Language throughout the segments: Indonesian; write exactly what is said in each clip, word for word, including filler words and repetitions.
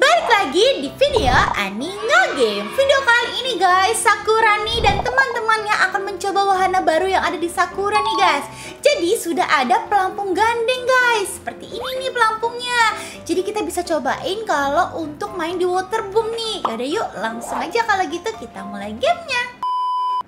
Balik lagi di video Ani Nge Game Video. Kali ini guys, Sakurani dan teman-temannya akan mencoba wahana baru yang ada di Sakura nih guys. Jadi sudah ada pelampung gandeng guys, seperti ini nih pelampungnya. Jadi kita bisa cobain kalau untuk main di Waterboom nih. Yaudah yuk langsung aja kalau gitu kita mulai gamenya.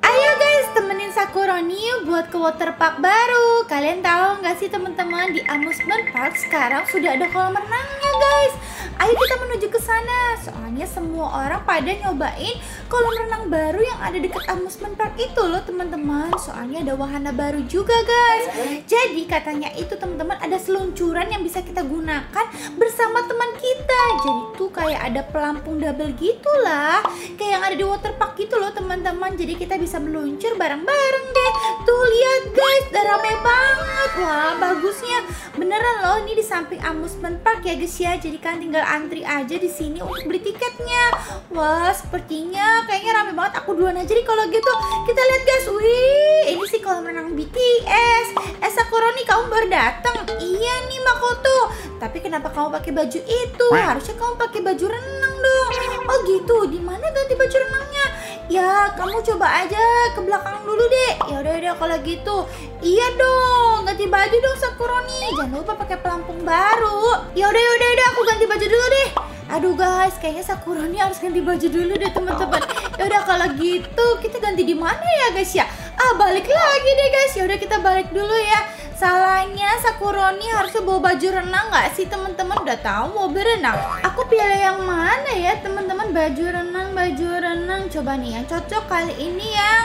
Ayo guys, temenin Sakurani buat ke waterpark baru. Kalian tahu nggak sih teman-teman, di Amusement Park sekarang sudah ada kolam renangnya guys. Ayo kita menuju ke sana. Soalnya semua orang pada nyobain kolam renang baru yang ada dekat Amusement Park itu loh teman-teman. Soalnya ada wahana baru juga guys. Jadi katanya itu teman-teman ada seluncuran yang bisa kita gunakan bersama teman kita. Jadi tuh kayak ada pelampung double gitulah, kayak yang ada di waterpark gitu loh teman-teman. Jadi kita bisa meluncur bareng-bareng deh. Tuh lihat guys, rame banget. Wah bagusnya beneran loh, ini di samping Amusement Park ya guys ya. Jadi kan tinggal antri aja di sini untuk beli tiketnya. Wah sepertinya kayaknya rame banget. Aku duluan aja deh kalau gitu. Kita lihat guys, wih ini sih kolam renang B T S. Eh Sakurani, kamu baru datang? Iya nih Makoto. Tapi kenapa kamu pakai baju itu? Harusnya kamu pakai baju renang dong. Oh gitu, di mana ganti baju renangnya? Ya kamu coba aja ke belakang dulu deh. Ya udah udah kalau gitu. Iya dong, ganti baju dong Sakurani. Jangan lupa pakai pelampung baru. Ya udah udah udah, aku ganti baju dulu deh. Aduh guys, kayaknya Sakurani harus ganti baju dulu deh teman-teman. Ya udah kalau gitu kita ganti di mana ya guys ya? Ah balik lagi deh guys. Ya udah kita balik dulu ya. Salahnya Sakurani harusnya bawa baju renang nggak sih teman-teman? Udah tahu mau berenang. Aku pilih yang mana ya teman-teman? Baju renang, baju renang. Coba nih yang cocok kali ini yang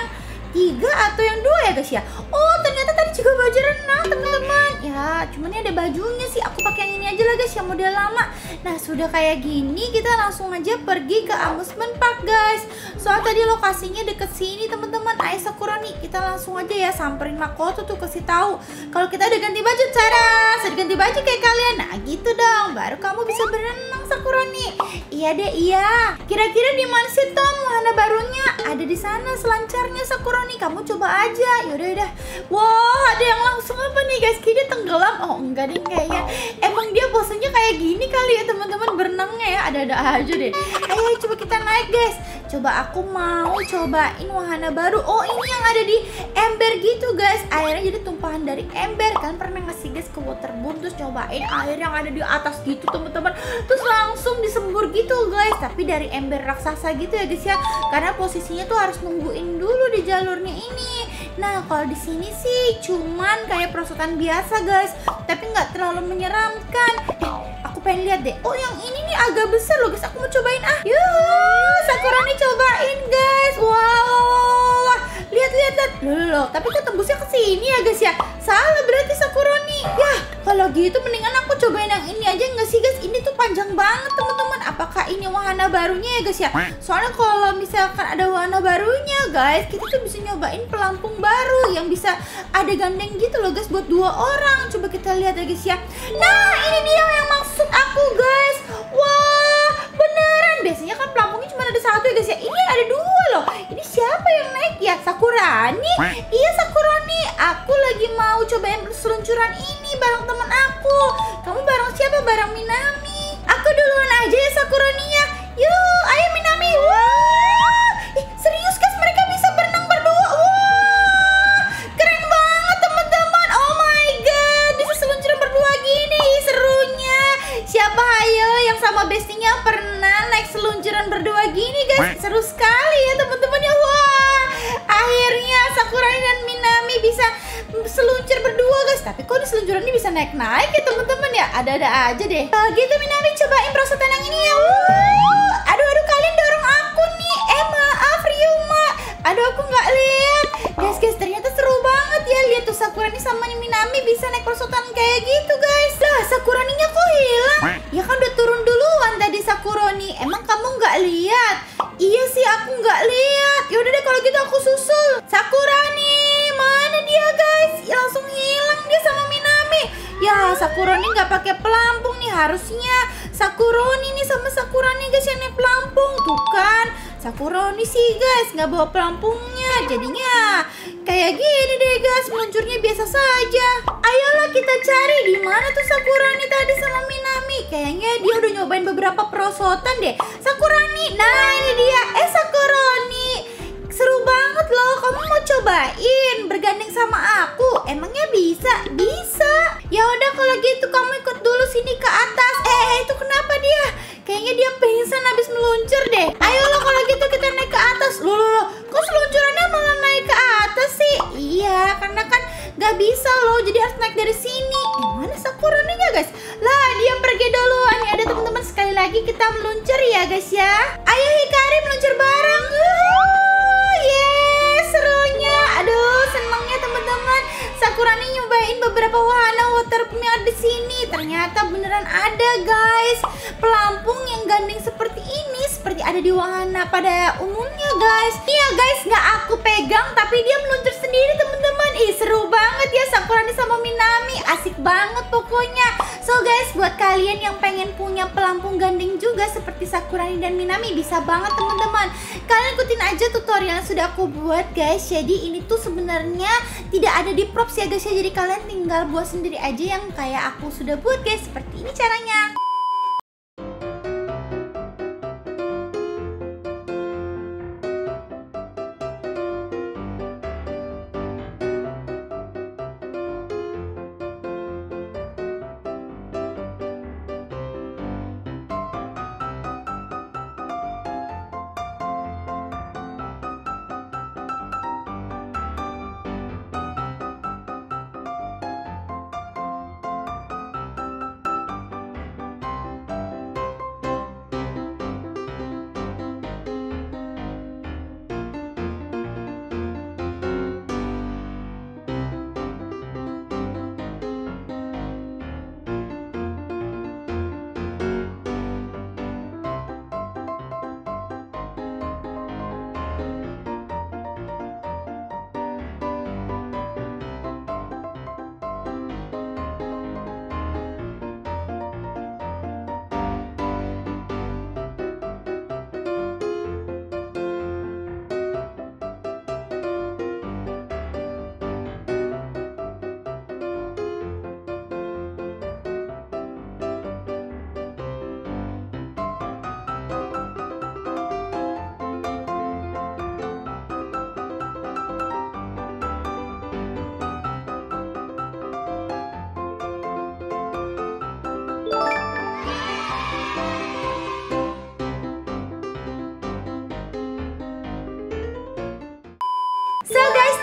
tiga atau yang dua ya guys ya. Oh ternyata tadi juga baju renang teman-teman. Ya cuman ini ada bajunya sih. Aku pakai yang ini aja lah guys, yang model lama. Nah sudah kayak gini kita langsung aja pergi ke Amusement Park guys. Soal tadi lokasinya deket sini teman-teman. Ayo Sakurani, kita langsung aja ya samperin Makoto tuh, kasih tahu kalau kita udah ganti baju. Cara sudah ganti baju kayak kalian. Nah gitu dong, baru kamu bisa berenang Sakurani. Iya deh iya. Kira-kira di mana sih Tom wahana barunya? Ada di sana selancarnya Sakurani. Nih kamu coba aja. Yaudah udah. Wow ada yang langsung apa nih guys? Kayaknya dia tenggelam. Oh enggak deh kayaknya. Emang dia bosannya kayak gini kali ya teman-teman berenangnya ya. Ada-ada aja deh. Ayo coba kita naik guys. Coba aku mau cobain wahana baru. Oh ini yang ada di ember gitu guys. Airnya jadi tumpahan dari ember. Kalian pernah ngasih guys ke Waterboom terus cobain air yang ada di atas gitu teman-teman. Terus langsung disembur gitu guys. Tapi dari ember raksasa gitu ya guys ya. Karena posisinya tuh harus nungguin dulu di jalur ini. Nah kalau di sini sih cuman kayak perosotan biasa guys, tapi nggak terlalu menyeramkan. Eh, aku pengen lihat deh. Oh yang ini nih agak besar loh guys. Aku mau cobain ah. Yuh, Sakurani cobain guys. Wow, lihat lihat lihat. Loh, loh tapi kan tembusnya ke sini ya guys ya. Salah berarti Sakurani. Ya kalau gitu mendingan aku cobain yang ini aja nggak sih guys? Ini tuh panjang banget teman-teman. Apakah ini wahana barunya ya guys ya? Soalnya kalau misalkan ada wahana barunya guys, kita tuh bisa nyobain pelampung baru yang bisa ada gandeng gitu loh guys buat dua orang. Coba kita lihat ya guys ya. Nah ini dia yang maksud aku guys. Wah beneran, biasanya kan pelampungnya cuma ada satu ya guys ya. Ini ada dua loh. Ini siapa yang naik ya? Sakurani? Iya Sakurani. Aku lagi mau cobain seluncuran ini bareng teman aku. Kamu bareng siapa? Bareng Minami. Aku duluan aja ya Sakurani ya. Yuk, ayo Minami. Wah, eh, serius guys mereka bisa berenang berdua. Wah, keren banget teman-teman. Oh my god, bisa seluncuran berdua gini, serunya. Siapa ayo yang sama bestinya pernah naik seluncuran berdua gini guys? Seru sekali ya teman-teman ya. Wah, akhirnya Sakurani dan Minami bisa seluncur berdua guys. Tapi kok di seluncuran ini bisa naik-naik ya teman-teman ya. Ada-ada aja deh. Kalau gitu Minami cobain perosotan yang ini ya. Wuh, aduh-aduh kalian dorong aku nih. Eh maaf Ryuma, aduh aku nggak lihat. Guys guys ternyata seru banget ya. Lihat tuh Sakurani sama Minami bisa naik perosotan kayak gitu guys. Lah Sakuraninya kok hilang? Ya kan udah turun duluan tadi Sakurani. Emang kamu nggak lihat? Iya sih aku nggak lihat. Yaudah deh kalau gitu aku susul. Sakurani mana dia guys? Ya, langsung hilang dia sama Minami. Ya Sakurani nggak pakai pelampung nih. Harusnya Sakurani nih sama Sakurani guys yang naik pelampung. Tuh kan Sakurani sih guys nggak bawa pelampungnya. Jadinya kayak gini deh guys, meluncurnya biasa saja. Ayo setelah kita cari di mana tuh Sakurani tadi sama Minami. Kayaknya dia udah nyobain beberapa perosotan deh. Sakurani, nah ini dia. Eh Sakurani, seru banget loh. Kamu mau cobain bergandeng sama aku? Emangnya bisa? Bisa. Ya udah kalau gitu kamu ikut dulu sini ke atas. Eh itu kenapa dia? Kayaknya dia pingsan habis meluncur deh. Ayo loh kalau gitu kita naik ke atas. Loh loh loh, kok seluncurannya malah naik ke atas sih? Iya karena kan gak bisa loh, jadi harus naik dari sini. Eh, mana Sakuraninya guys? Lah dia pergi duluan. Ya ada teman-teman, sekali lagi kita meluncur ya guys ya. Ayo Hikari meluncur bareng. Wuhuu, yes, serunya. Aduh senangnya teman-teman. Sakurani nyobain beberapa wahana waterboom yang ada di sini. Ternyata beneran ada guys. Pelampung yang gandeng seperti ini, seperti ada di wahana pada umumnya guys. Iya guys, gak aku pegang tapi dia meluncur sendiri teman-teman. Ih seru banget ya Sakurani sama Minami, asik banget pokoknya. So guys, buat kalian yang pengen punya pelampung gandeng juga seperti Sakurani dan Minami, bisa banget teman-teman. Kalian ikutin aja tutorial yang sudah aku buat guys. Jadi ini tuh sebenarnya tidak ada di props ya guys ya. Jadi kalian tinggal buat sendiri aja yang kayak aku sudah buat guys. Seperti ini caranya.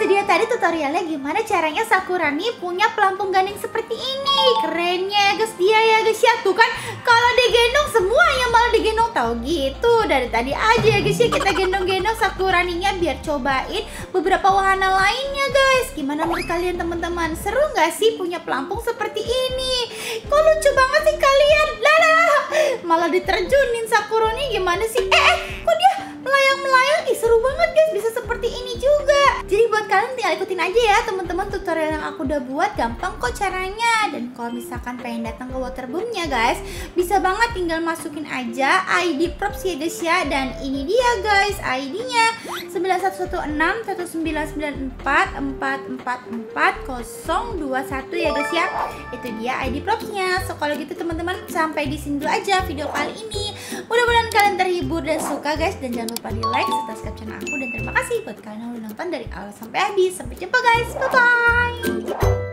Dia tadi tutorialnya gimana caranya Sakurani punya pelampung gandeng seperti ini. Kerennya guys dia ya guys ya. Tuh kan kalau digendong semuanya malah digendong, tahu gitu. Dari tadi aja ya guys ya kita gendong-gendong Sakuraninya biar cobain beberapa wahana lainnya guys. Gimana menurut kalian teman-teman? Seru gak sih punya pelampung seperti ini? Kok lucu banget sih kalian? Lala, malah diterjunin Sakurani gimana sih? Eh, eh kok dia melayang-melayang? Ih seru banget guys, bisa seperti ini juga. Jadi buat kalian tinggal ikutin aja ya teman-teman tutorial yang aku udah buat, gampang kok caranya. Dan kalau misalkan pengen datang ke Waterboom-nya guys, bisa banget tinggal masukin aja I D props ya guys ya. Dan ini dia guys I D-nya sembilan satu satu enam satu sembilan sembilan empat empat empat empat nol dua satu ya guys ya. Itu dia I D props-nya. So kalau gitu teman-teman sampai di sini dulu aja video kali ini. Mudah-mudahan kalian terhibur dan suka guys. Dan jangan lupa di like serta subscribe channel aku. Dan terima kasih buat kalian yang udah nonton dari awal sampai habis. Sampai jumpa guys, bye bye.